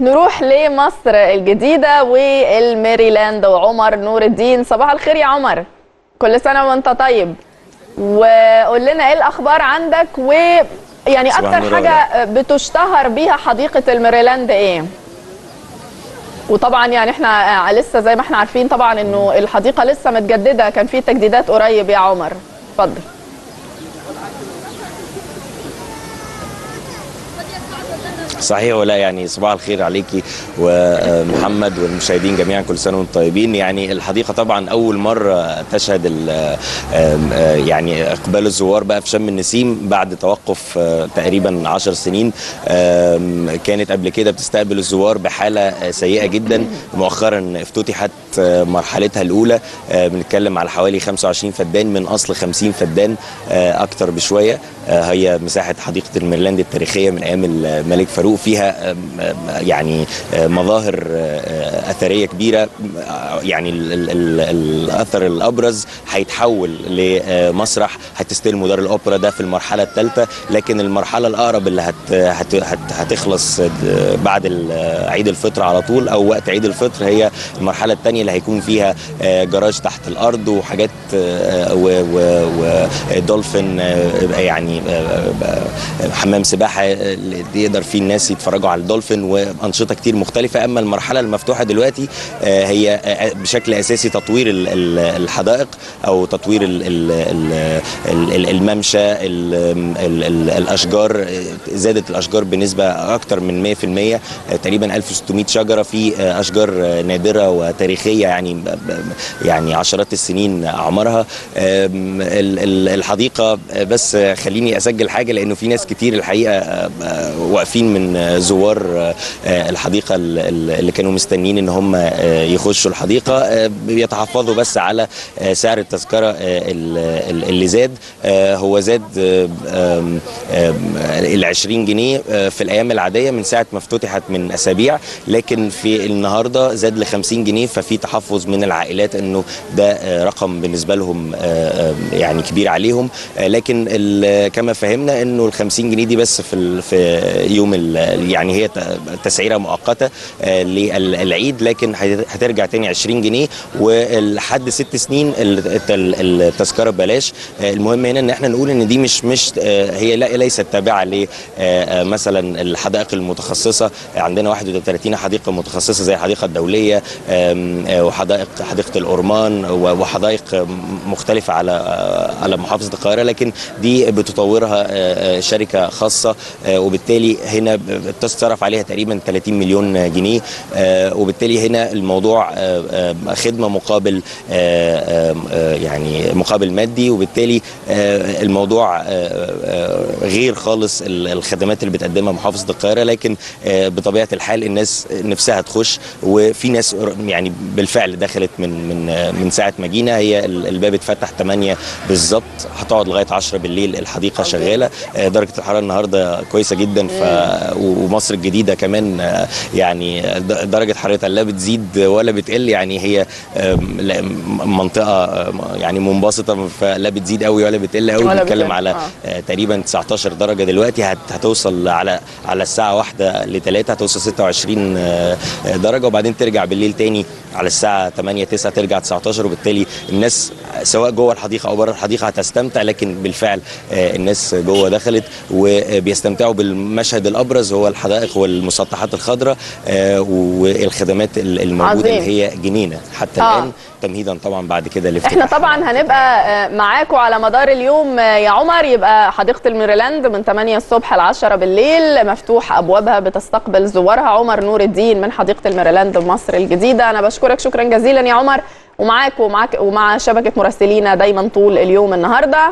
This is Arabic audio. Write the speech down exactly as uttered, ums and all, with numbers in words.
نروح لمصر الجديدة والميريلاند وعمر نور الدين. صباح الخير يا عمر، كل سنة وانت طيب، وقول لنا ايه الأخبار عندك، ويعني أكتر حاجة بتشتهر بيها حديقة الميريلاند ايه؟ وطبعا يعني احنا لسه زي ما احنا عارفين طبعا انه الحديقة لسه متجددة، كان في تجديدات قريب يا عمر، اتفضل. صحيح ولا يعني صباح الخير عليكي ومحمد والمشاهدين جميعا، كل سنه وانتم طيبين. يعني الحديقه طبعا اول مره تشهد يعني اقبال الزوار بقى في شم النسيم بعد توقف تقريبا عشر سنين. كانت قبل كده بتستقبل الزوار بحاله سيئه جدا، مؤخرا افتتحت مرحلتها الاولى، بنتكلم على حوالي خمسة وعشرين فدان من اصل خمسين فدان، اكتر بشويه. هي مساحه حديقه الميريلاند التاريخيه من ايام الملك فاروق، فيها يعني مظاهر أثرية كبيرة. يعني الأثر الأبرز هيتحول لمسرح، هتستلموا دار الأوبرا ده في المرحلة الثالثة، لكن المرحلة الأقرب اللي هت هت هت هتخلص بعد عيد الفطر على طول أو وقت عيد الفطر هي المرحلة الثانية اللي هيكون فيها جراج تحت الأرض وحاجات ودولفين، يعني حمام سباحة يقدر فيه الناس يتفرجوا على الدولفين وانشطه كتير مختلفه. اما المرحله المفتوحه دلوقتي هي بشكل اساسي تطوير الحدائق او تطوير الممشى، الاشجار زادت الاشجار بنسبه اكتر من مئة في المئة، تقريبا ألف وستمئة شجره، في اشجار نادره وتاريخيه يعني يعني عشرات السنين عمرها الحديقه. بس خليني اسجل حاجه لانه في ناس كتير الحقيقه واقفين من زوار الحديقة اللي كانوا مستنيين ان هم يخشوا الحديقة، بيتحفظوا بس على سعر التذكرة اللي زاد. هو زاد ال عشرين جنيه في الايام العادية من ساعة ما افتتحت من اسابيع، لكن في النهاردة زاد ل خمسين جنيه، ففي تحفظ من العائلات انه ده رقم بالنسبة لهم يعني كبير عليهم. لكن كما فهمنا انه ال خمسين جنيه دي بس في يوم يعني هي تسعيره مؤقته للعيد، لكن هترجع تاني عشرين جنيه، ولحد ست سنين التذكره ببلاش. المهم هنا ان احنا نقول ان دي مش مش هي لا ليست تابعه ل مثلا الحدائق المتخصصه. عندنا واحد وثلاثين حديقه متخصصه زي الحديقه الدوليه وحدائق حديقه الأورمان وحدائق مختلفه على على محافظه القاهره، لكن دي بتطورها شركه خاصه، وبالتالي هنا تصرف عليها تقريبا ثلاثين مليون جنيه، وبالتالي هنا الموضوع خدمه مقابل يعني مقابل مادي، وبالتالي الموضوع غير خالص الخدمات اللي بتقدمها محافظه القاهره. لكن بطبيعه الحال الناس نفسها تخش، وفي ناس يعني بالفعل دخلت من من من ساعه ما جينا. هي الباب اتفتح ثمانية بالظبط، هتقعد لغايه عشرة بالليل الحديقه شغاله. درجه الحراره النهارده كويسه جدا، ف ومصر الجديدة كمان يعني درجة حرارتها لا بتزيد ولا بتقل، يعني هي منطقة يعني منبسطة، فلا بتزيد قوي ولا بتقل قوي. بنتكلم على آه. تقريبا تسعتاشر درجة دلوقتي، هتوصل على على الساعة واحدة لثلاثة هتوصل ستة وعشرين درجة، وبعدين ترجع بالليل تاني على الساعة تمانية تسعة ترجع تسعتاشر، وبالتالي الناس سواء جوه الحديقة أو بره الحديقة هتستمتع. لكن بالفعل الناس جوه دخلت وبيستمتعوا بالمشهد الأبرز هو الحدائق والمسطحات الخضراء والخدمات الموجودة اللي هي جنينة حتى آه. الآن، تمهيدا طبعا بعد كده لفتح. احنا طبعا هنبقى معاكم على مدار اليوم يا عمر. يبقى حديقة الميريلاند من ثمانية الصبح ل عشرة بالليل مفتوح أبوابها، بتستقبل زوارها. عمر نور الدين من حديقة الميريلاند بمصر الجديدة، أنا بشكرك شكرا جزيلا يا عمر، ومعاك ومعاك ومع شبكة مراسلينا دايما طول اليوم النهارده.